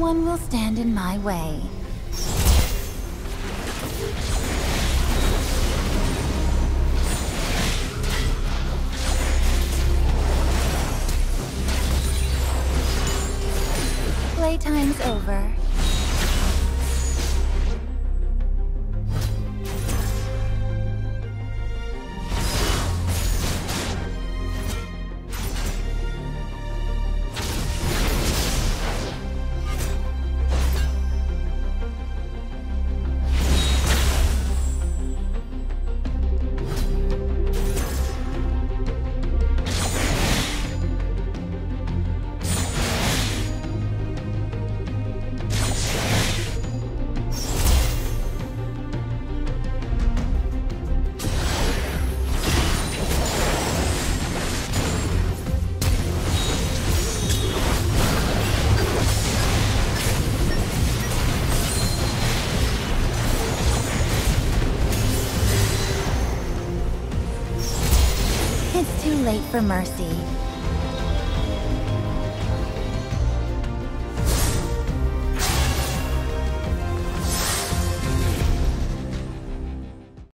one will stand in my way. Playtime's over. It's too late for mercy.